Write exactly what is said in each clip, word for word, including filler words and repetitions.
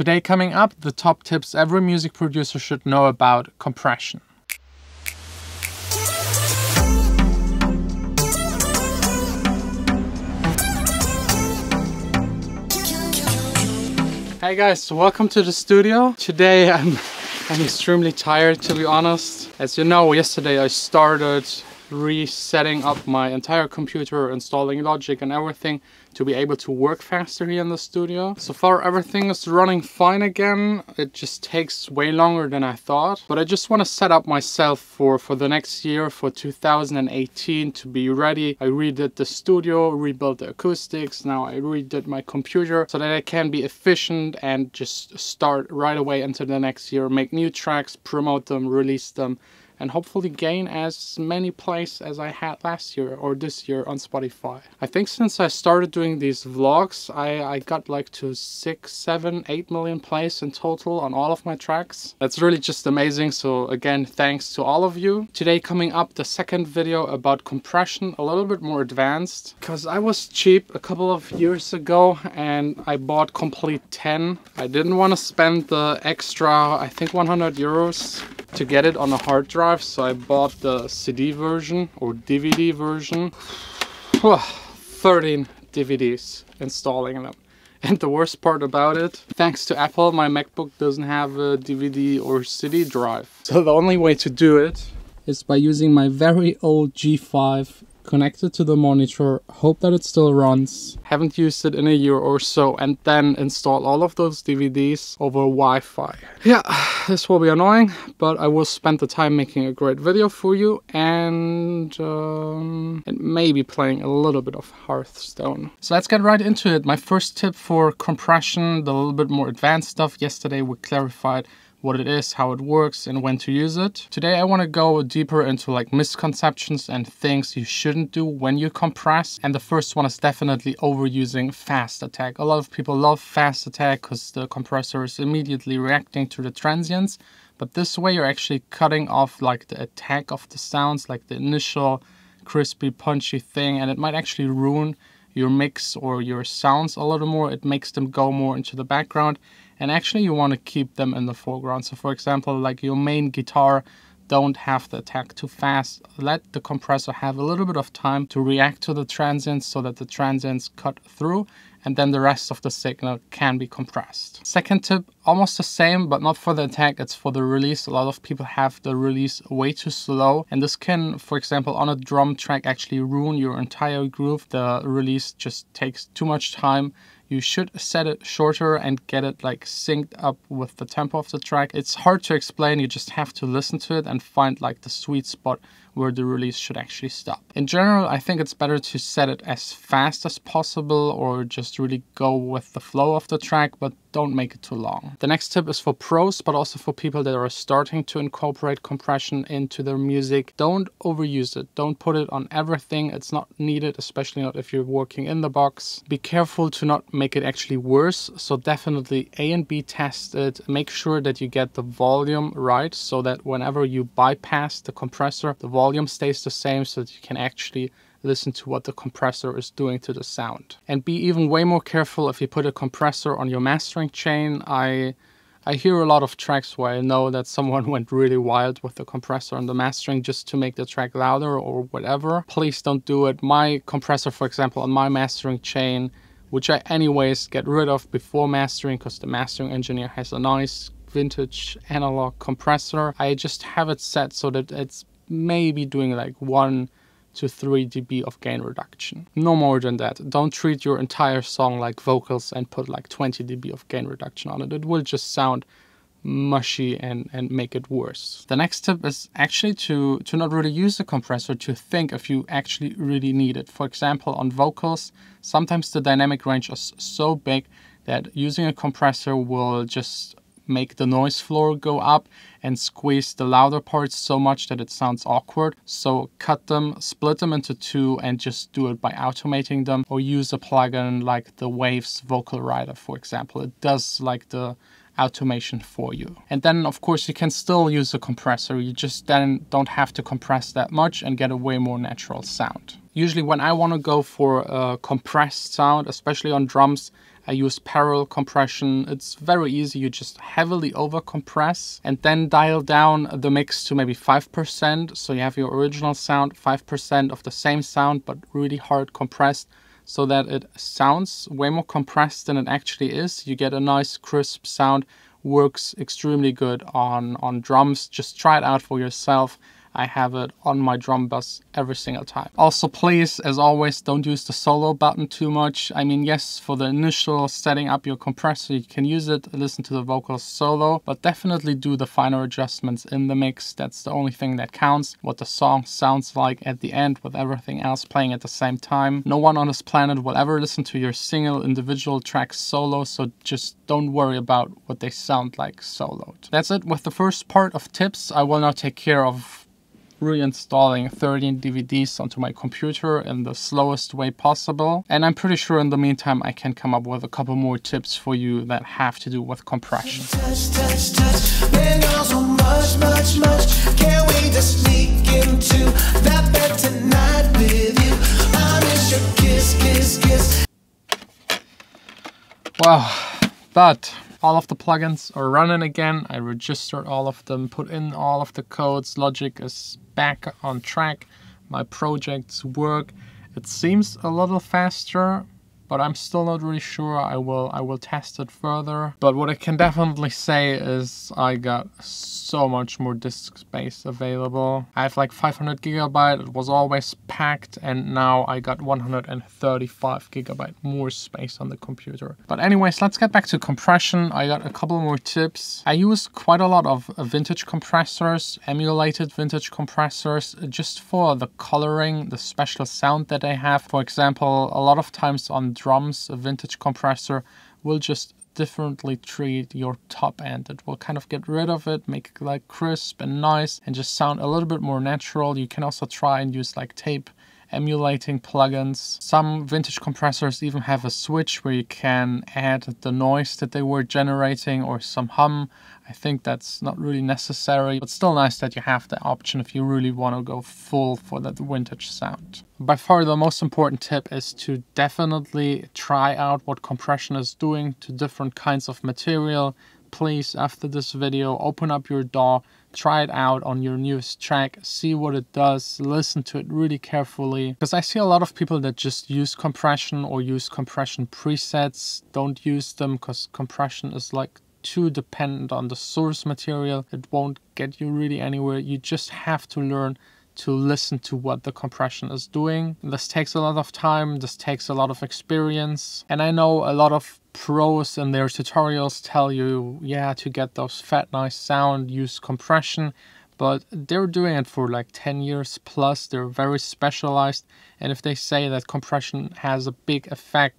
Today coming up, the top tips every music producer should know about compression. Hey guys, welcome to the studio. Today I'm, I'm extremely tired, to be honest. As you know, yesterday I started resetting up my entire computer, installing Logic and everything to be able to work faster here in the studio. So far everything is running fine again. It just takes way longer than I thought. But I just want to set up myself for, for the next year, for two thousand eighteen, to be ready. I redid the studio, rebuilt the acoustics, now I redid my computer so that I can be efficient and just start right away into the next year, make new tracks, promote them, release them, and hopefully gain as many plays as I had last year or this year on Spotify. I think since I started doing these vlogs, I, I got like to six, seven, eight million plays in total on all of my tracks. That's really just amazing. So again, thanks to all of you. Today coming up, the second video about compression, a little bit more advanced, because I was cheap a couple of years ago and I bought Komplete ten. I didn't want to spend the extra, I think one hundred euros to get it on a hard drive. So I bought the C D version or D V D version. thirteen D V Ds installing them. And the worst part about it, thanks to Apple, my MacBook doesn't have a D V D or C D drive. So the only way to do it is by using my very old G five connected to the monitor, hope that it still runs, haven't used it in a year or so, and then install all of those D V Ds over Wi-Fi. Yeah, this will be annoying, but I will spend the time making a great video for you and, um, and maybe playing a little bit of Hearthstone. So let's get right into it. My first tip for compression, the little bit more advanced stuff. Yesterday we clarified what it is, how it works, and when to use it. Today I want to go deeper into like misconceptions and things you shouldn't do when you compress. And the first one is definitely overusing fast attack. A lot of people love fast attack because the compressor is immediately reacting to the transients. But this way you're actually cutting off like the attack of the sounds, like the initial crispy, punchy thing, and it might actually ruin your mix or your sounds a little more. It makes them go more into the background, and actually you want to keep them in the foreground. So for example, like your main guitar, don't have the attack too fast. Let the compressor have a little bit of time to react to the transients so that the transients cut through, and then the rest of the signal can be compressed. Second tip, almost the same, but not for the attack, it's for the release. A lot of people have the release way too slow, and this can, for example, on a drum track actually ruin your entire groove. The release just takes too much time. You should set it shorter and get it like synced up with the tempo of the track. It's hard to explain, you just have to listen to it and find like the sweet spot where the release should actually stop. In general, I think it's better to set it as fast as possible or just really go with the flow of the track, but don't make it too long. The next tip is for pros, but also for people that are starting to incorporate compression into their music. Don't overuse it. Don't put it on everything. It's not needed, especially not if you're working in the box. Be careful to not make it actually worse. So definitely A and B test it. Make sure that you get the volume right so that whenever you bypass the compressor, the volume stays the same so that you can actually listen to what the compressor is doing to the sound. And be even way more careful if you put a compressor on your mastering chain. I I hear a lot of tracks where I know that someone went really wild with the compressor on the mastering just to make the track louder or whatever. Please don't do it. My compressor, for example, on my mastering chain, which I anyways get rid of before mastering because the mastering engineer has a nice vintage analog compressor. I just have it set so that it's maybe doing like one to three decibels of gain reduction. No more than that. Don't treat your entire song like vocals and put like twenty decibels of gain reduction on it. It will just sound mushy and, and make it worse. The next tip is actually to, to not really use the compressor, to think if you actually really need it. For example, on vocals, sometimes the dynamic range is so big that using a compressor will just make the noise floor go up and squeeze the louder parts so much that it sounds awkward. So cut them, split them into two, and just do it by automating them, or use a plugin like the Waves Vocal Rider, for example. It does like the automation for you. And then of course you can still use a compressor. You just then don't have to compress that much and get a way more natural sound. Usually when I want to go for a compressed sound, especially on drums, I I use parallel compression. It's very easy. You just heavily over compress and then dial down the mix to maybe five percent. So you have your original sound, five percent of the same sound, but really hard compressed, so that it sounds way more compressed than it actually is. You get a nice crisp sound, works extremely good on, on drums. Just try it out for yourself. I have it on my drum bus every single time. Also, please, as always, don't use the solo button too much. I mean, yes, for the initial setting up your compressor, you can use it, listen to the vocals solo, but definitely do the finer adjustments in the mix. That's the only thing that counts, what the song sounds like at the end with everything else playing at the same time. No one on this planet will ever listen to your single individual track solo, so just don't worry about what they sound like soloed. That's it with the first part of tips. I will now take care of reinstalling thirteen D V Ds onto my computer in the slowest way possible. And I'm pretty sure in the meantime, I can come up with a couple more tips for you that have to do with compression. Touch, touch, touch. Been on so much, much, much. Can't wait to sneak into that bed tonight with you. I miss your kiss, kiss, kiss. Wow, but all of the plugins are running again. I registered all of them, put in all of the codes. Logic is back on track. My projects work. It seems a little faster, but I'm still not really sure. I will, I will test it further. But what I can definitely say is I got so much more disk space available. I have like five hundred gigabyte. It was always packed, and now I got one hundred thirty-five gigabyte more space on the computer. But anyways, let's get back to compression. I got a couple more tips. I use quite a lot of vintage compressors, emulated vintage compressors, just for the coloring, the special sound that they have. For example, a lot of times on drums, a vintage compressor will just differently treat your top end. It will kind of get rid of it, make it like crisp and nice and just sound a little bit more natural. You can also try and use like tape emulating plugins. Some vintage compressors even have a switch where you can add the noise that they were generating or some hum. I think that's not really necessary, but still nice that you have the option if you really want to go full for that vintage sound. By far the most important tip is to definitely try out what compression is doing to different kinds of material. Please, after this video, open up your D A W, try it out on your newest track, see what it does, listen to it really carefully. Because I see a lot of people that just use compression or use compression presets, don't use them because compression is like too dependent on the source material. It won't get you really anywhere. You just have to learn to listen to what the compression is doing. This takes a lot of time, this takes a lot of experience. And I know a lot of pros in their tutorials tell you, yeah, to get those fat, nice sound, use compression. But they're doing it for like ten years plus. They're very specialized. And if they say that compression has a big effect,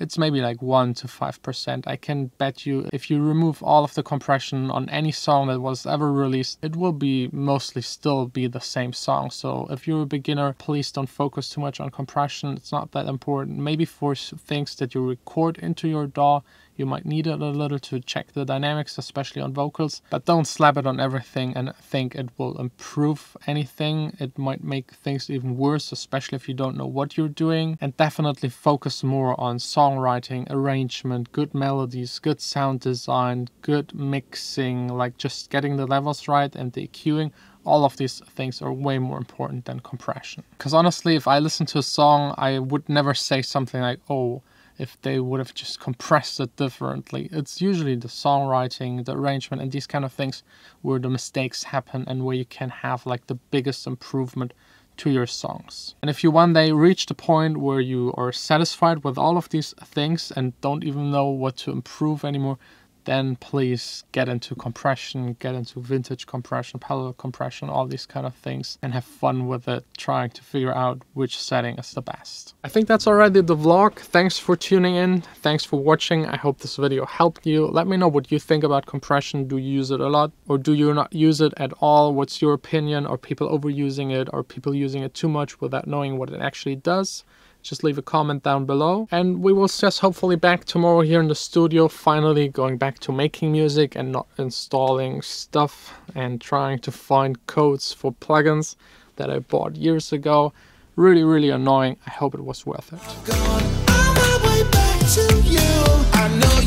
it's maybe like one to five percent. I can bet you if you remove all of the compression on any song that was ever released, it will be mostly still be the same song. So if you're a beginner, please don't focus too much on compression. It's not that important. Maybe for things that you record into your D A W, you might need it a little to check the dynamics, especially on vocals, but don't slap it on everything and think it will improve anything. It might make things even worse, especially if you don't know what you're doing. And definitely focus more on songwriting, arrangement, good melodies, good sound design, good mixing, like just getting the levels right and the EQing. All of these things are way more important than compression. Because honestly, if I listen to a song, I would never say something like, oh, if they would have just compressed it differently. It's usually the songwriting, the arrangement, and these kind of things where the mistakes happen and where you can have like the biggest improvement to your songs. And if you one day reach the point where you are satisfied with all of these things and don't even know what to improve anymore, then please get into compression, get into vintage compression, parallel compression, all these kind of things, and have fun with it, trying to figure out which setting is the best. I think that's already the vlog. Thanks for tuning in. Thanks for watching. I hope this video helped you. Let me know what you think about compression. Do you use it a lot or do you not use it at all? What's your opinion? Are people overusing it? Are people using it too much without knowing what it actually does? Just leave a comment down below, and we will just hopefully back tomorrow here in the studio, finally going back to making music and not installing stuff and trying to find codes for plugins that I bought years ago. Really, really annoying. I hope it was worth it.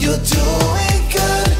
you're doing good.